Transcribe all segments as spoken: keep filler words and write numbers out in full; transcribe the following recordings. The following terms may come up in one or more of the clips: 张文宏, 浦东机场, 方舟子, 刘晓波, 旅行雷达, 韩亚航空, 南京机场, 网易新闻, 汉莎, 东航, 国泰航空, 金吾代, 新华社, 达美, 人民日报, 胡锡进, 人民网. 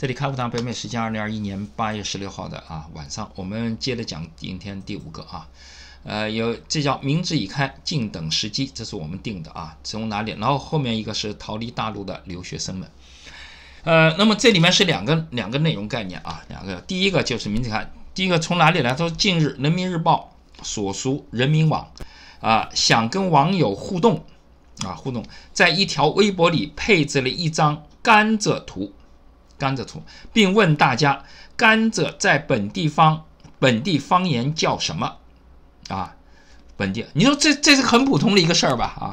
这里开户堂北美时间二零二一年八月十六号的啊晚上，我们接着讲今天第五个啊，呃，有这叫明智已开，静等时机，这是我们定的啊，从哪里？然后后面一个是逃离大陆的留学生们。 呃，那么这里面是两个两个内容概念啊，两个，第一个就是明智开，第一个从哪里来？他说，近日《人民日报》所属人民网啊、呃，想跟网友互动啊，互动，在一条微博里配置了一张甘蔗图，甘蔗图，并问大家甘蔗在本地方本地方言叫什么啊？本地，你说这这是很普通的一个事儿吧？啊，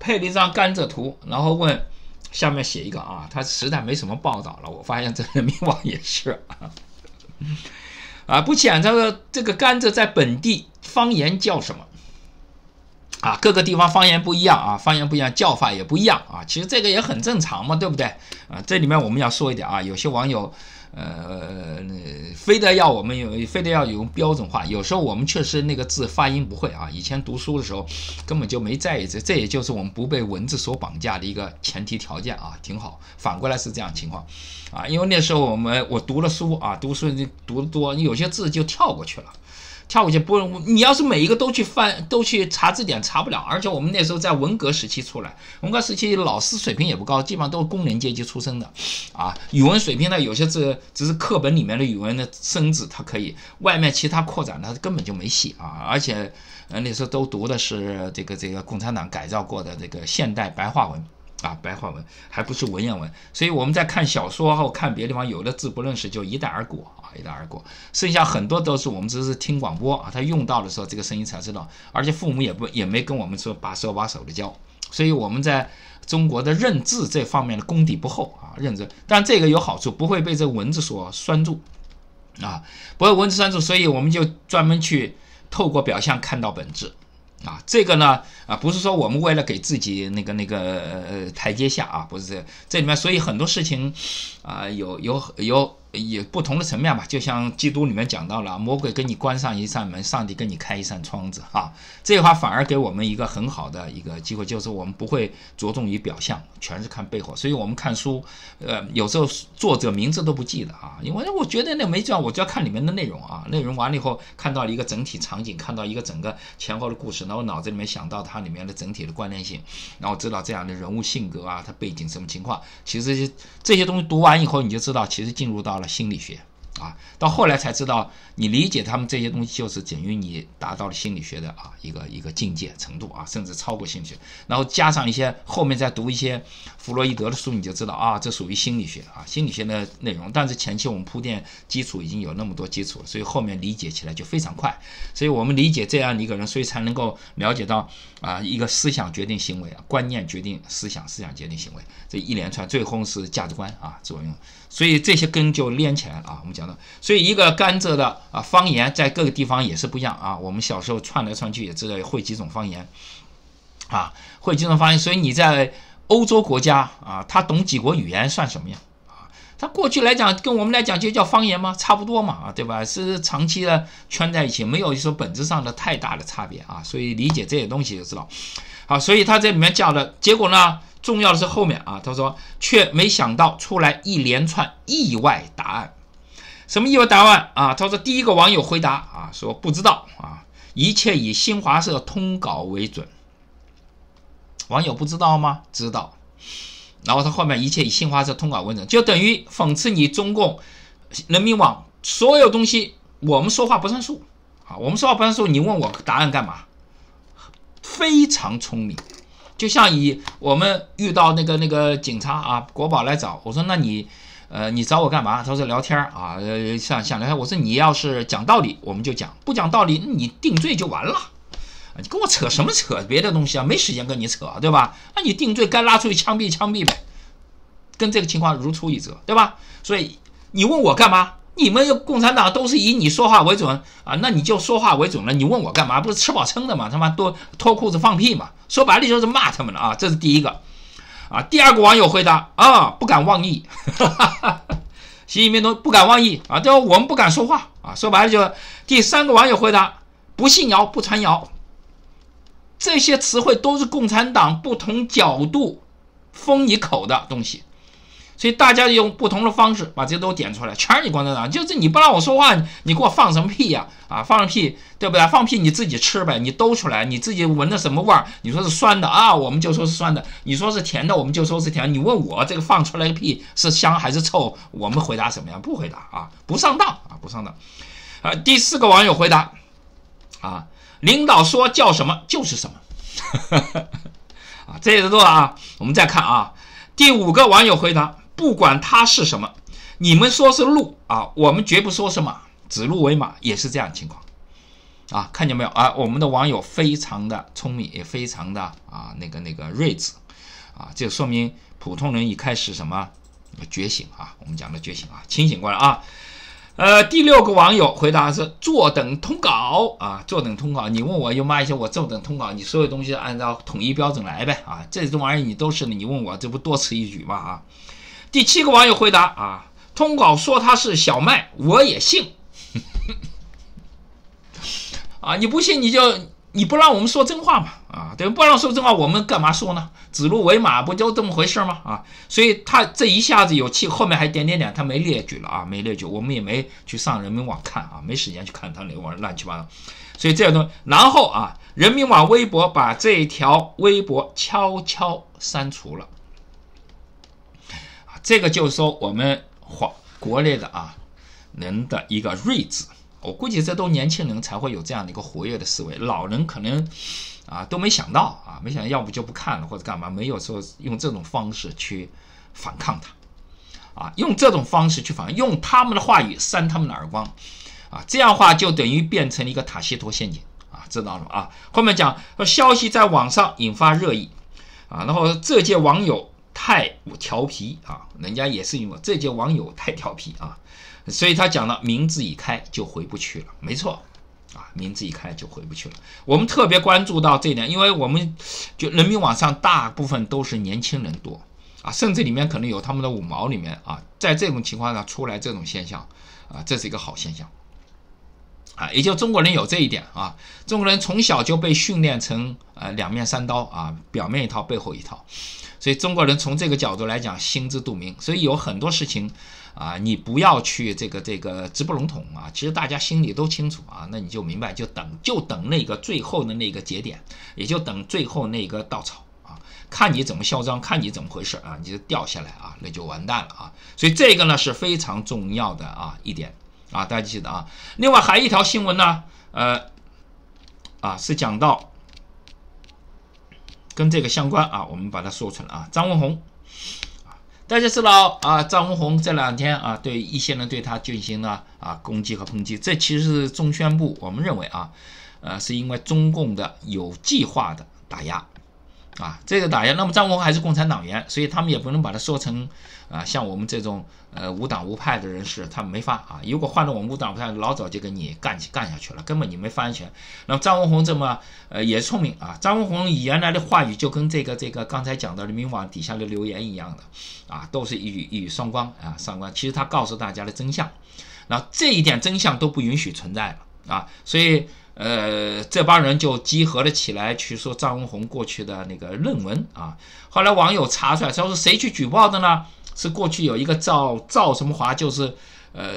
配了一张甘蔗图，然后问。 下面写一个啊，他实在没什么报道了。我发现这人民网也是啊，啊，不讲这个这个甘蔗在本地方言叫什么啊？各个地方方言不一样啊，方言不一样，叫法也不一样啊。其实这个也很正常嘛，对不对啊？这里面我们要说一点啊，有些网友呃，非得要我们有，非得要用标准化。有时候我们确实那个字发音不会啊。以前读书的时候根本就没在意这，这也就是我们不被文字所绑架的一个前提条件啊，挺好。反过来是这样情况啊，因为那时候我们我读了书啊，读书就读得多，你有些字就跳过去了，跳过去不，你要是每一个都去翻，都去查字典查不了。而且我们那时候在文革时期出来，文革时期老师水平也不高，基本上都是工人阶级出身的啊。语文水平呢，有些字。 只是课本里面的语文的生字，它可以；外面其他扩展，它根本就没戏啊！而且，呃，那时候都读的是这个这个共产党改造过的这个现代白话文啊，白话文还不是文言文。所以我们在看小说后，看别的地方有的字不认识就一带而过啊，一带而过。剩下很多都是我们只是听广播啊，他用到的时候这个声音才知道，而且父母也不也没跟我们说把手把手的教，所以我们在。 中国的认字这方面的功底不厚啊，认字，但这个有好处，不会被这文字所拴住啊，不会文字拴住，所以我们就专门去透过表象看到本质啊。这个呢啊，不是说我们为了给自己那个那个呃台阶下啊，不是这这里面，所以很多事情啊，有有有有不同的层面吧。就像基督里面讲到了，魔鬼给你关上一扇门，上帝给你开一扇窗子啊。这话反而给我们一个很好的一个机会，就是我们不会着重于表象，全是看背后。所以我们看书，呃，有时候作者名字都不记得啊，因为我觉得那没重要，我就要看里面的内容啊。内容完了以后，看到了一个整体场景，看到一个整个前后的故事，然后脑子里面想到它里面的整体的关联性，然后知道这样的人物性格啊，他背景什么情况。其实这些东西读完以后，你就知道，其实进入到了心理学。 啊，到后来才知道，你理解他们这些东西，就是等于你达到了心理学的啊一个一个境界程度啊，甚至超过心理学。然后加上一些后面再读一些弗洛伊德的书，你就知道啊，这属于心理学啊，心理学的内容。但是前期我们铺垫基础已经有那么多基础了，所以后面理解起来就非常快。所以我们理解这样的一个人，所以才能够了解到啊，一个思想决定行为啊，观念决定思想，思想决定行为，这一连串最后是价值观啊作用。所以这些根就连起来了啊，我们讲。 所以，一个甘蔗的啊方言，在各个地方也是不一样啊。我们小时候串来串去，也知道会几种方言啊，会几种方言。所以你在欧洲国家啊，他懂几国语言算什么呀？啊，他过去来讲，跟我们来讲就叫方言吗？差不多嘛，啊，对吧？是长期的圈在一起，没有说本质上的太大的差别啊。所以理解这些东西就知道。好，所以他这里面讲的结果呢，重要的是后面啊，他说却没想到出来一连串意外答案。 什么意外答案啊？他说，第一个网友回答啊，说不知道啊，一切以新华社通稿为准。网友不知道吗？知道。然后他后面一切以新华社通稿为准，就等于讽刺你中共人民网所有东西，我们说话不算数啊，我们说话不算数，你问我答案干嘛？非常聪明，就像以我们遇到那个那个警察啊，国宝来找我说，那你。 呃，你找我干嘛？他说聊天啊，呃，想想聊天。我说你要是讲道理，我们就讲；不讲道理，你定罪就完了。你跟我扯什么扯别的东西啊？没时间跟你扯，对吧？那你定罪该拉出去枪毙，枪毙呗，跟这个情况如出一辙，对吧？所以你问我干嘛？你们共产党都是以你说话为准啊，那你就说话为准了。你问我干嘛？不是吃饱撑的嘛？他妈多脱裤子放屁嘛？说白了就是骂他们了啊！这是第一个。 啊，第二个网友回答啊，不敢妄议，哈哈哈，习近平都不敢妄议啊，对吧？我们不敢说话啊，说白了就是第三个网友回答，不信谣，不传谣，这些词汇都是共产党不同角度封你口的东西，所以大家用不同的方式把这些都点出来，全是你共产党，就是你不让我说话，你给我放什么屁呀、啊？啊，放个屁，对不对？放屁你自己吃呗，你兜出来，你自己闻着什么味儿？你说是酸的啊，我们就说是酸的；你说是甜的，我们就说是甜的。你问我这个放出来的屁是香还是臭，我们回答什么呀？不回答啊，不上当啊，不上当。啊，第四个网友回答啊，领导说叫什么就是什么。啊，这也是多了啊。我们再看啊，第五个网友回答。 不管它是什么，你们说是鹿啊，我们绝不说是马，指鹿为马也是这样的情况啊，看见没有啊？我们的网友非常的聪明，也非常的啊那个那个睿智啊，这说明普通人一开始什么觉醒啊，我们讲的觉醒啊，清醒过来啊。呃，第六个网友回答是坐等通稿啊，坐等通稿。你问我有嘛一些，我坐等通稿，你所有东西按照统一标准来呗啊，这种玩意你都是你问我，这不多此一举嘛啊。 第七个网友回答啊，通稿说他是小麦，我也信。啊，你不信你就你不让我们说真话嘛，啊，对，不让说真话，我们干嘛说呢？指鹿为马不就这么回事吗？啊，所以他这一下子有气，后面还点点点，他没列举了啊，没列举，我们也没去上人民网看啊，没时间去看他那玩意乱七八糟。所以这东西，然后啊，人民网微博把这条微博悄悄删除了。 这个就是说我们华国内的啊人的一个睿智，我估计这都年轻人才会有这样的一个活跃的思维，老人可能啊都没想到啊，没想到要不就不看了或者干嘛，没有说用这种方式去反抗他，啊，用这种方式去反抗，用他们的话语扇他们的耳光，啊，这样的话就等于变成了一个塔西佗陷阱啊，知道了吗？啊，后面讲消息在网上引发热议啊，然后这届网友。 太调皮啊！人家也是因为这些网友太调皮啊，所以他讲了“名字已开就回不去了”，没错啊，名字已开就回不去了。我们特别关注到这一点，因为我们就人民网上大部分都是年轻人多啊，甚至里面可能有他们的五毛里面啊，在这种情况下出来这种现象啊，这是一个好现象啊，也就中国人有这一点啊，中国人从小就被训练成呃两面三刀啊，表面一套，背后一套。 所以中国人从这个角度来讲，心知肚明。所以有很多事情，啊，你不要去这个这个直不笼统啊。其实大家心里都清楚啊，那你就明白，就等就等那个最后的那个节点，也就等最后那个稻草啊，看你怎么嚣张，看你怎么回事啊，你就掉下来啊，那就完蛋了啊。所以这个呢是非常重要的啊一点啊，大家记得啊。另外还一条新闻呢，呃，啊是讲到。 跟这个相关啊，我们把它说出来啊。张文宏，大家知道啊，张文宏这两天啊，对一些人对他进行了啊攻击和抨击，这其实是中宣部，我们认为啊，呃，是因为中共的有计划的打压啊，这个打压。那么张文宏还是共产党员，所以他们也不能把它说成啊，像我们这种呃无党无派的人士，他们没法啊。如果换了我们无党无派，老早就给你干起干下去了，根本你没发言权。那么张文宏这么。 呃，也聪明啊！张文宏以原来的话语就跟这个这个刚才讲的人民网底下的留言一样的，啊，都是一语一语双关啊，双关。其实他告诉大家的真相，那这一点真相都不允许存在了啊，所以呃，这帮人就集合了起来去说张文宏过去的那个论文啊。后来网友查出来，说是谁去举报的呢？是过去有一个赵赵什么华，就是呃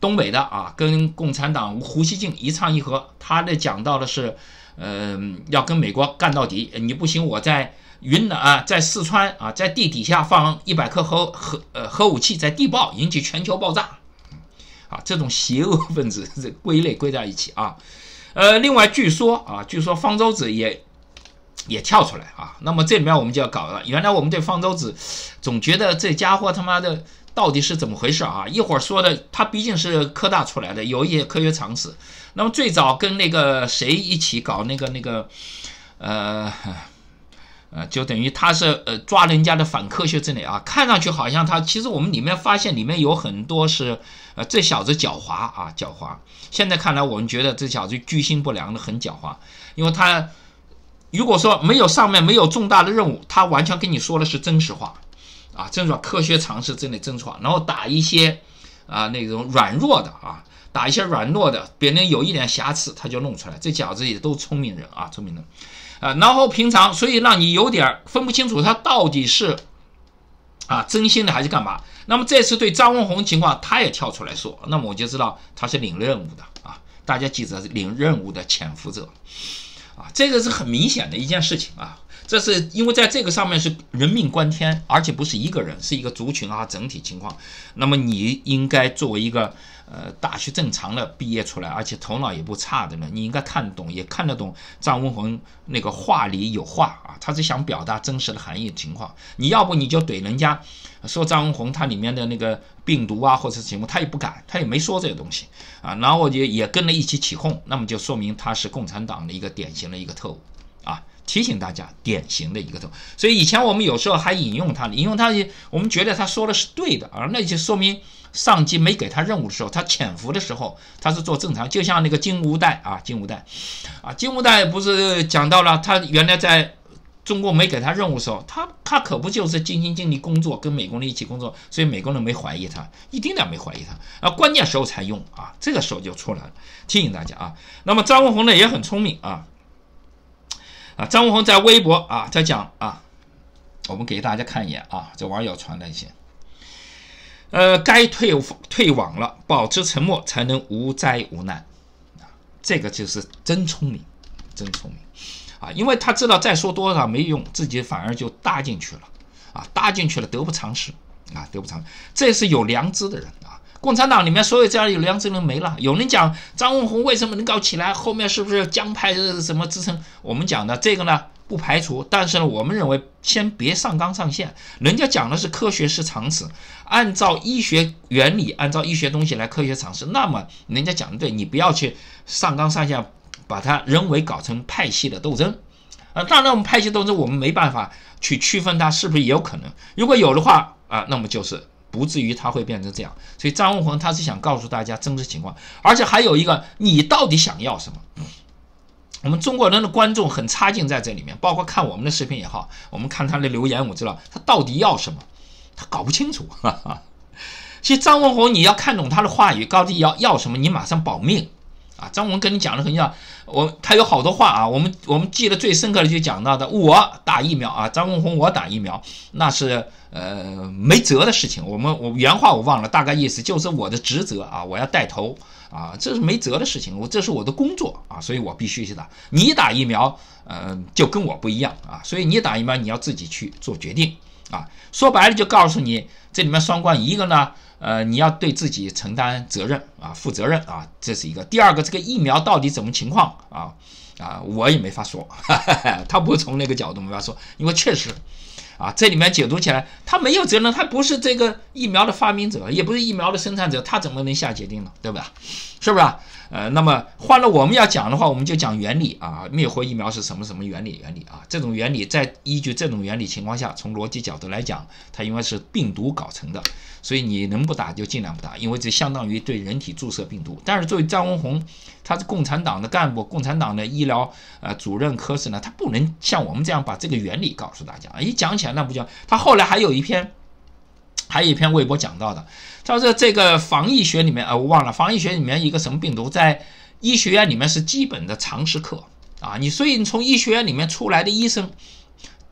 东北的啊，跟共产党胡锡进一唱一和，他的讲到的是。 嗯、呃，要跟美国干到底，你不行，我在云南啊，在四川啊，在地底下放一百颗核核呃核武器，在地爆引起全球爆炸，啊，这种邪恶分子这归类归在一起啊。呃，另外据说啊，据说方舟子也也跳出来啊。那么这里面我们就要搞了，原来我们对方舟子总觉得这家伙他妈的。 到底是怎么回事啊？一会儿说的，他毕竟是科大出来的，有一些科学常识。那么最早跟那个谁一起搞那个那个，呃呃，就等于他是呃抓人家的反科学之类啊。看上去好像他，其实我们里面发现里面有很多是呃这小子狡猾啊，狡猾。现在看来，我们觉得这小子居心不良的很狡猾，因为他如果说没有上面没有重大的任务，他完全跟你说的是真实话。 啊，真说科学常识真的真说，然后打一些啊那种软弱的啊，打一些软弱的，别人有一点瑕疵他就弄出来，这小子也都聪明人啊，聪明人啊，然后平常所以让你有点分不清楚他到底是啊，真心的还是干嘛？那么这次对张文宏情况，他也跳出来说，那么我就知道他是领任务的啊，大家记着，领任务的潜伏者啊，这个是很明显的一件事情啊。 这是因为在这个上面是人命关天，而且不是一个人，是一个族群啊，整体情况。那么你应该作为一个呃大学正常的毕业出来，而且头脑也不差的人，你应该看懂，也看得懂张文宏那个话里有话啊，他是想表达真实的含义情况。你要不你就怼人家，说张文宏他里面的那个病毒啊或者什么，他也不敢，他也没说这些东西啊，然后也也跟着一起起哄，那么就说明他是共产党的一个典型的一个特务啊。 提醒大家，典型的一个特，所以以前我们有时候还引用他，引用他，我们觉得他说的是对的啊，那就说明上级没给他任务的时候，他潜伏的时候，他是做正常，就像那个金吾代啊，金吾代啊，金吾代不是讲到了他原来在中国没给他任务的时候，他他可不就是尽心尽力工作，跟美国人一起工作，所以美国人没怀疑他，一丁点没怀疑他啊，关键时候才用啊，这个时候就出来了，提醒大家啊。那么张文宏呢也很聪明啊。 啊，张文宏在微博啊，在讲啊，我们给大家看一眼啊，这网友传的一些，呃，该退退网了，保持沉默才能无灾无难啊，这个就是真聪明，真聪明啊，因为他知道再说多少没用，自己反而就搭进去了啊，搭进去了得不偿失啊，得不偿失，这是有良知的人啊。 共产党里面所有这样有良知的人没了。有人讲张文宏为什么能搞起来，后面是不是江派什么支撑？我们讲的这个呢，不排除，但是呢，我们认为先别上纲上线。人家讲的是科学是常识，按照医学原理，按照医学东西来科学常识。那么人家讲的对，你不要去上纲上线，把它人为搞成派系的斗争。啊，当然我们派系斗争我们没办法去区分它是不是也有可能。如果有的话啊，那么就是。 不至于他会变成这样，所以张文宏他是想告诉大家真实情况，而且还有一个，你到底想要什么？我们中国人的观众很差劲在这里面，包括看我们的视频也好，我们看他的留言，我知道他到底要什么，他搞不清楚。哈哈。其实张文宏你要看懂他的话语，到底要要什么，你马上保命啊！张文宏跟你讲的很像，我他有好多话啊，我们我们记得最深刻的就讲到的，我打疫苗啊，张文宏我打疫苗那是。 呃，没辙的事情，我们我原话我忘了，大概意思就是我的职责啊，我要带头啊，这是没辙的事情，我这是我的工作啊，所以我必须去打。你打疫苗，呃，就跟我不一样啊，所以你打疫苗你要自己去做决定啊。说白了就告诉你，这里面双关，一个呢，呃，你要对自己承担责任啊，负责任啊，这是一个。第二个，这个疫苗到底怎么情况啊？啊，我也没法说，哈哈他不从那个角度没法说，因为确实。 啊，这里面解读起来，他没有责任，他不是这个疫苗的发明者，也不是疫苗的生产者，他怎么能下决定呢？对吧？是不是？呃，那么换了我们要讲的话，我们就讲原理啊，灭活疫苗是什么什么原理？原理啊，这种原理在依据这种原理情况下，从逻辑角度来讲，它因为是病毒搞成的，所以你能不打就尽量不打，因为这相当于对人体注射病毒。但是作为张文宏，他是共产党的干部，共产党的医疗呃主任科室呢，他不能像我们这样把这个原理告诉大家，一讲起来。 那不叫他后来还有一篇，还有一篇微博讲到的，他说这个防疫学里面啊，我忘了防疫学里面一个什么病毒，在医学院里面是基本的常识课啊，你所以你从医学院里面出来的医生，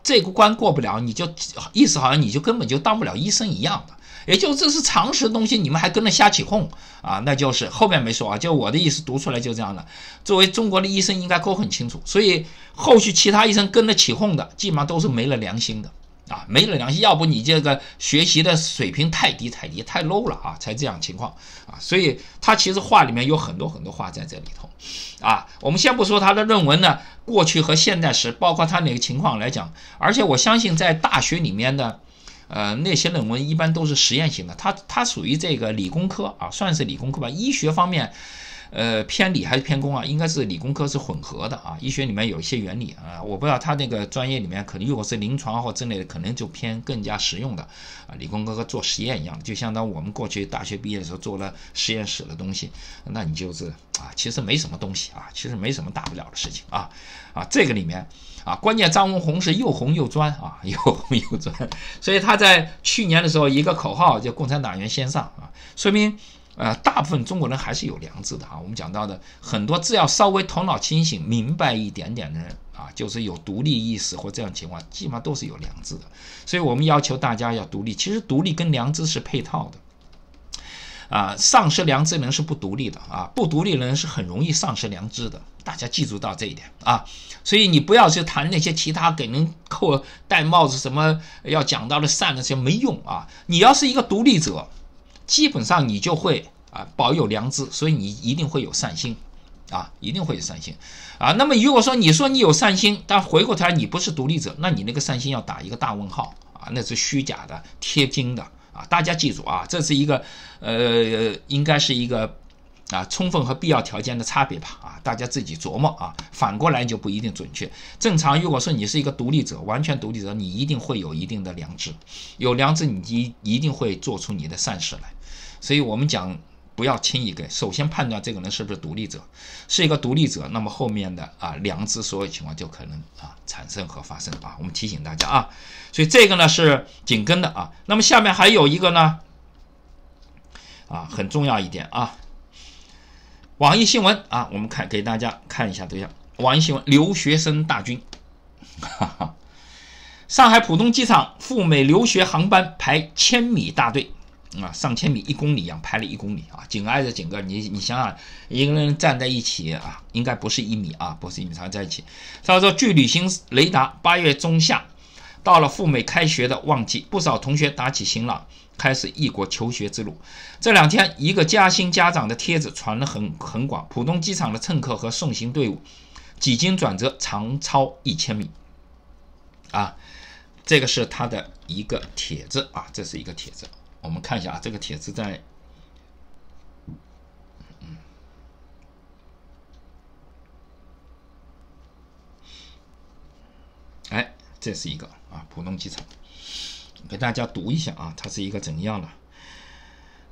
这个关过不了，你就意思好像你就根本就当不了医生一样的，也就这是常识东西，你们还跟着瞎起哄啊，那就是后面没说啊，就我的意思读出来就这样的。作为中国的医生应该都很清楚，所以后续其他医生跟着起哄的，基本上都是没了良心的。 啊，没了良心，要不你这个学习的水平太低太低太 low 了啊，才这样情况啊，所以他其实话里面有很多很多话在这里头，啊，我们先不说他的论文呢，过去和现在时，包括他哪个情况来讲，而且我相信在大学里面的，呃，那些论文一般都是实验型的，他他属于这个理工科啊，算是理工科吧，医学方面。 呃，偏理还是偏工啊？应该是理工科是混合的啊。医学里面有一些原理啊，我不知道他那个专业里面可能如果是临床或之类的，可能就偏更加实用的啊。理工科和做实验一样，就相当于我们过去大学毕业的时候做了实验室的东西，那你就是啊，其实没什么东西啊，其实没什么大不了的事情啊啊，这个里面啊，关键张文宏是又红又专啊，又红又专，所以他在去年的时候一个口号叫"共产党员先上"啊，说明。呃，大部分中国人还是有良知的啊。我们讲到的很多，只要稍微头脑清醒、明白一点点的人啊，就是有独立意识或这样情况，基本上都是有良知的。所以我们要求大家要独立，其实独立跟良知是配套的。 啊，丧失良知的人是不独立的啊，不独立的人是很容易丧失良知的，大家记住到这一点啊。所以你不要去谈那些其他给人扣戴帽子什么要讲到的善的这些没用啊。你要是一个独立者，基本上你就会啊保有良知，所以你一定会有善心啊，一定会有善心啊。那么如果说你说你有善心，但回过头来你不是独立者，那你那个善心要打一个大问号啊，那是虚假的、贴金的。 啊，大家记住啊，这是一个，呃，应该是一个啊，充分和必要条件的差别吧？啊，大家自己琢磨啊。反过来就不一定准确。正常，如果说你是一个独立者，完全独立者，你一定会有一定的良知，有良知，你一一定会做出你的善事来。所以我们讲，不要轻易给，首先判断这个人是不是独立者，是一个独立者，那么后面的啊，良知所有情况就可能啊产生和发生啊。我们提醒大家啊。 所以这个呢是紧跟的啊，那么下面还有一个呢，啊很重要一点啊，网易新闻啊，我们看给大家看一下对象，网易新闻留学生大军，哈哈，上海浦东机场赴美留学航班排千米大队啊，上千米一公里一样排了一公里啊，紧挨着紧个你你想想，一个人站在一起啊，应该不是一米啊，不是一米长在一起。他说据旅行雷达，八月中下。 到了赴美开学的旺季，不少同学打起行囊，开始异国求学之路。这两天，一个嘉兴家长的帖子传得很很广，浦东机场的乘客和送行队伍几经转折，长超一千米。啊，这个是他的一个帖子啊，这是一个帖子，我们看一下啊，这个帖子在，嗯，哎，这是一个。 啊，浦东机场，给大家读一下啊，它是一个怎样的？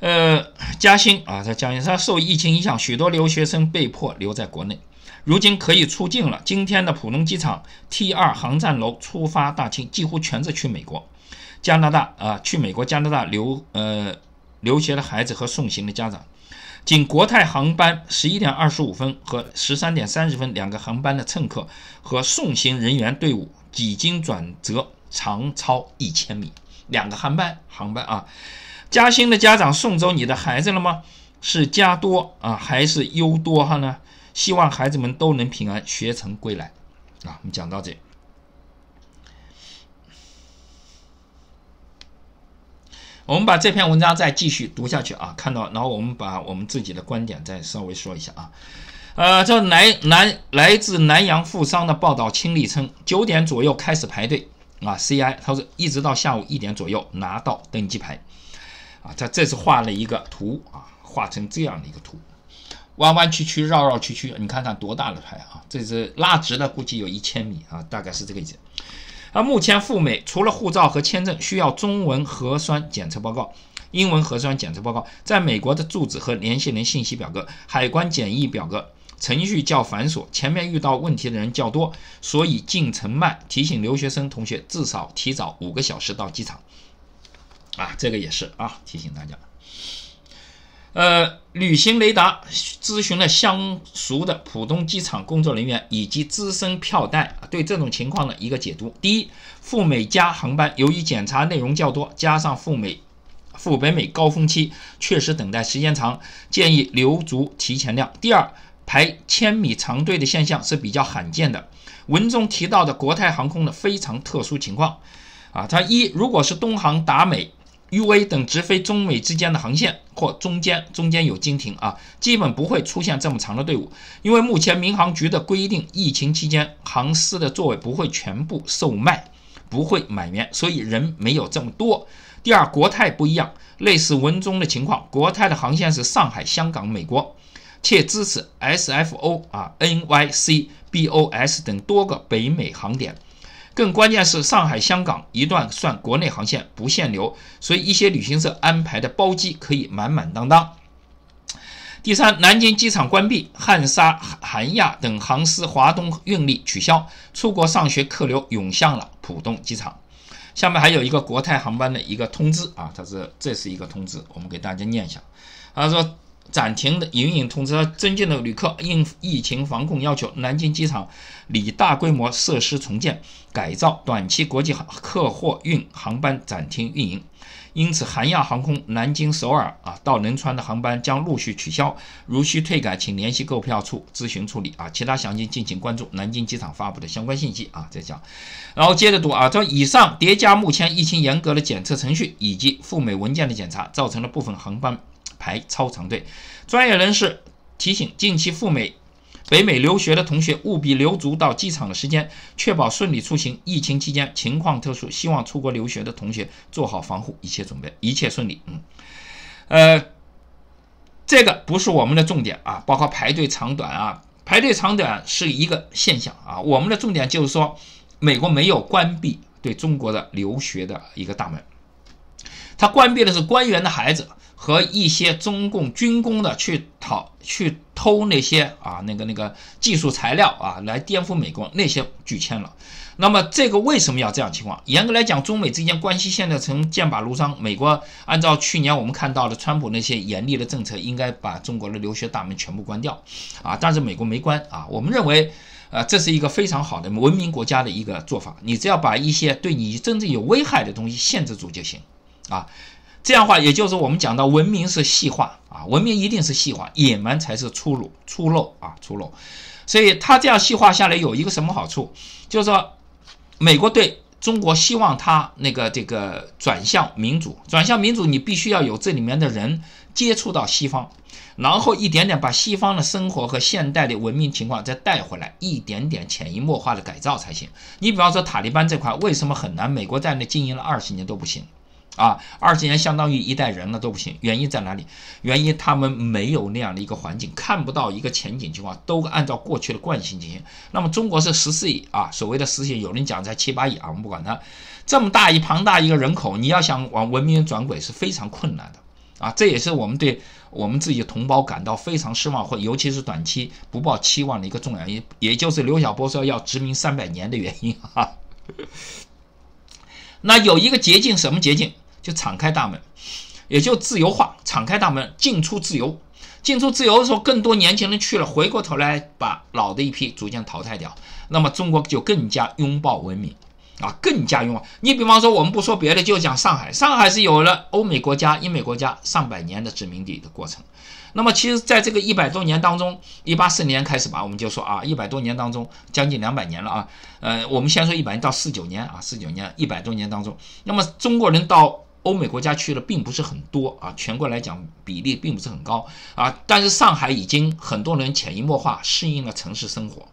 呃，嘉兴啊，在嘉兴，它受疫情影响，许多留学生被迫留在国内，如今可以出境了。今天的浦东机场 T 二 航站楼出发大庆，几乎全是去美国、加拿大啊，去美国、加拿大留呃留学的孩子和送行的家长。仅国泰航班十一点二十五分和十三点三十分两个航班的乘客和送行人员队伍。 几经转折，长超一千米。两个航班，航班啊！嘉兴的家长送走你的孩子了吗？是加多啊，还是忧多哈呢？希望孩子们都能平安学成归来啊！我们讲到这，我们把这篇文章再继续读下去啊，看到，然后我们把我们自己的观点再稍微说一下啊。 呃，这南南来自南洋富商的报道亲历称，九点左右开始排队啊 ，C I 他说一直到下午一点左右拿到登机牌，啊，他这是画了一个图啊，画成这样的一个图，弯弯曲曲绕绕曲曲，你看看多大的牌啊，这是拉直了估计有一千米啊，大概是这个意思。而目前赴美除了护照和签证需要中文核酸检测报告。 英文核酸检测报告，在美国的住址和联系人信息表格、海关检疫表格程序较繁琐，前面遇到问题的人较多，所以进程慢。提醒留学生同学至少提早五个小时到机场。啊，这个也是啊，提醒大家。呃，旅行雷达咨询了相熟的浦东机场工作人员以及资深票代对这种情况的一个解读：第一，赴美加航班由于检查内容较多，加上赴美。 赴北美高峰期确实等待时间长，建议留足提前量。第二，排千米长队的现象是比较罕见的。文中提到的国泰航空的非常特殊情况，啊，它一如果是东航、达美、U A 等直飞中美之间的航线或中间中间有经停啊，基本不会出现这么长的队伍，因为目前民航局的规定，疫情期间航司的座位不会全部售卖，不会满员，所以人没有这么多。 第二，国泰不一样，类似文中的情况，国泰的航线是上海、香港、美国，且支持 S F O 啊、N Y C、B O S 等多个北美航点。更关键是，上海、香港一段算国内航线，不限流，所以一些旅行社安排的包机可以满满当当。第三，南京机场关闭，汉莎、韩亚等航司华东运力取消，出国上学客流涌向了浦东机场。 下面还有一个国泰航班的一个通知啊，它是这是一个通知，我们给大家念一下他说暂停的营运通知，增进了旅客应疫情防控要求，南京机场拟大规模设施重建改造，短期国际客货运航班暂停运营。 因此，韩亚航空南京、首尔啊到仁川的航班将陆续取消，如需退改，请联系购票处咨询处理啊。其他详情敬请关注南京机场发布的相关信息啊。再讲，然后接着读啊，说以上叠加目前疫情严格的检测程序以及赴美文件的检查，造成了部分航班排超长队。专业人士提醒，近期赴美、北美留学的同学务必留足到机场的时间，确保顺利出行。疫情期间情况特殊，希望出国留学的同学做好防护，一切准备，一切顺利。嗯，呃，这个不是我们的重点啊，包括排队长短啊，排队长短是一个现象啊。我们的重点就是说，美国没有关闭对中国的留学的一个大门，它关闭的是官员的孩子。 和一些中共军工的去讨去偷那些啊那个那个技术材料啊来颠覆美国那些拒签了，那么这个为什么要这样情况？严格来讲，中美之间关系现在成剑拔弩张。美国按照去年我们看到的川普那些严厉的政策，应该把中国的留学大门全部关掉啊，但是美国没关啊。我们认为，呃，这是一个非常好的文明国家的一个做法。你只要把一些对你真正有危害的东西限制住就行啊。 这样的话，也就是我们讲到文明是细化啊，文明一定是细化，野蛮才是粗鲁、粗陋啊、粗陋。所以它这样细化下来有一个什么好处？就是说，美国对中国希望它那个这个转向民主，转向民主，你必须要有这里面的人接触到西方，然后一点点把西方的生活和现代的文明情况再带回来，一点点潜移默化的改造才行。你比方说塔利班这块，为什么很难？美国在那经营了二十年都不行。 啊，二十年相当于一代人了都不行，原因在哪里？原因他们没有那样的一个环境，看不到一个前景情况，都按照过去的惯性进行。那么中国是十四亿啊，所谓的十四亿，有人讲才七八亿啊，我们不管它。这么大一庞大一个人口，你要想往文明转轨是非常困难的啊，这也是我们对我们自己同胞感到非常失望，或尤其是短期不抱期望的一个重要原因，也就是刘晓波说要殖民三百年的原因啊。那有一个捷径，什么捷径？ 就敞开大门，也就自由化，敞开大门，进出自由。进出自由的时候，更多年轻人去了，回过头来把老的一批逐渐淘汰掉，那么中国就更加拥抱文明啊，更加拥抱。你比方说，我们不说别的，就讲上海，上海是有了欧美国家、英美国家上百年的殖民地的过程。那么，其实在这个一百多年当中，一八四年开始吧，我们就说啊，一百多年当中，将近两百年了啊。呃，我们先说一百年到四九年啊，四九年一百多年当中，那么中国人到 欧美国家去了并不是很多啊，全国来讲比例并不是很高啊，但是上海已经很多人潜移默化适应了城市生活，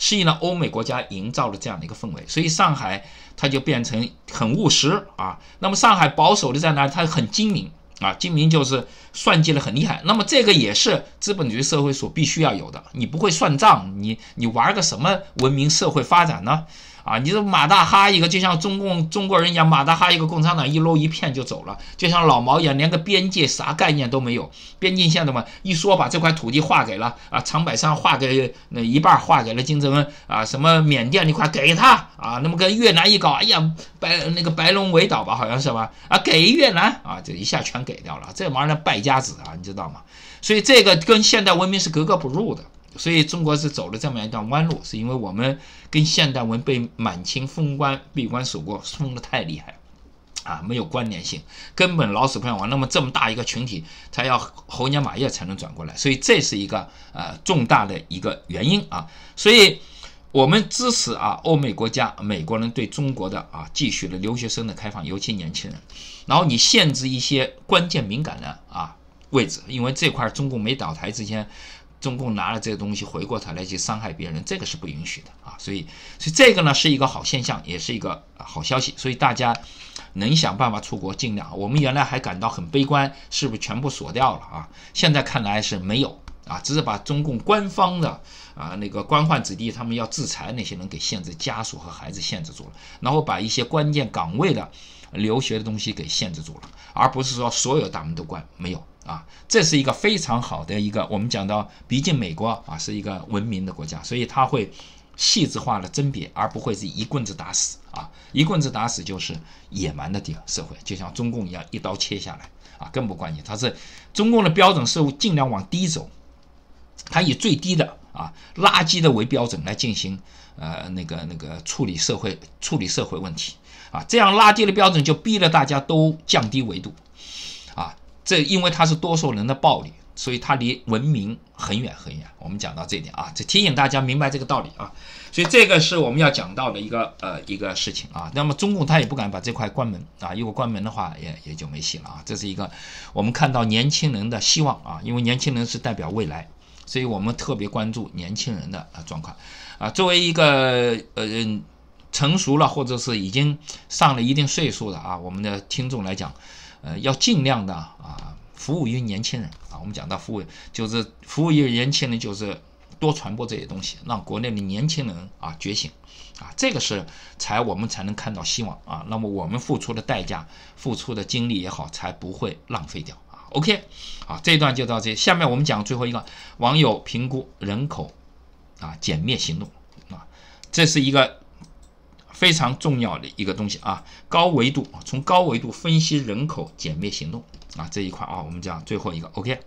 适应了欧美国家营造的这样的一个氛围，所以上海它就变成很务实啊。那么上海保守的在哪？它很精明啊，精明就是算计的很厉害。那么这个也是资本主义社会所必须要有的，你不会算账，你你玩个什么文明社会发展呢？ 啊，你这马大哈一个，就像中共中国人讲马大哈一个，共产党一搂一片就走了，就像老毛一样，连个边界啥概念都没有，边境线的嘛，一说把这块土地划给了啊，长白山划给那一半划给了金正恩啊，什么缅甸那块给他啊，那么跟越南一搞，哎呀白那个白龙围岛吧，好像是吧，啊给越南啊，这一下全给掉了，这玩意儿败家子啊，你知道吗？所以这个跟现代文明是格格不入的。 所以中国是走了这么一段弯路，是因为我们跟现代文被满清封官、闭关锁国封得太厉害，啊，没有关联性，根本老死不相往。那么这么大一个群体，他要猴年马月才能转过来，所以这是一个呃重大的一个原因啊。所以我们支持啊欧美国家、美国人对中国的啊继续的留学生的开放，尤其年轻人。然后你限制一些关键敏感的啊位置，因为这块中共没倒台之前。 中共拿了这个东西回过头来去伤害别人，这个是不允许的啊！所以，所以这个呢是一个好现象，也是一个好消息。所以大家能想办法出国，尽量。我们原来还感到很悲观，是不是全部锁掉了啊？现在看来是没有啊，只是把中共官方的啊那个官宦子弟他们要制裁那些人给限制，家属和孩子限制住了，然后把一些关键岗位的留学的东西给限制住了，而不是说所有大门都关，没有。 啊，这是一个非常好的一个，我们讲到，毕竟美国啊是一个文明的国家，所以它会细致化的甄别，而不会是一棍子打死啊，一棍子打死就是野蛮的地社会，就像中共一样一刀切下来啊，更不关心。它是中共的标准是尽量往低走，它以最低的啊垃圾的为标准来进行呃那个那个处理社会处理社会问题啊，这样垃圾的标准就逼得大家都降低维度啊，这因为它是多数人的暴力。 所以它离文明很远很远，我们讲到这一点啊，这提醒大家明白这个道理啊。所以这个是我们要讲到的一个呃一个事情啊。那么中共他也不敢把这块关门啊，如果关门的话也也就没戏了啊。这是一个我们看到年轻人的希望啊，因为年轻人是代表未来，所以我们特别关注年轻人的啊状况啊。作为一个呃成熟了或者是已经上了一定岁数的啊，我们的听众来讲，呃要尽量的啊。 服务于年轻人啊，我们讲到服务就是服务于年轻人，就是多传播这些东西，让国内的年轻人啊觉醒啊，这个是才我们才能看到希望啊。那么我们付出的代价、付出的精力也好，才不会浪费掉啊。OK， 啊，这一段就到这，下面我们讲最后一个网友评估人口啊歼灭行动啊，这是一个非常重要的一个东西啊，高维度从高维度分析人口歼灭行动。 啊，这一块啊，我们讲最后一个 ，OK。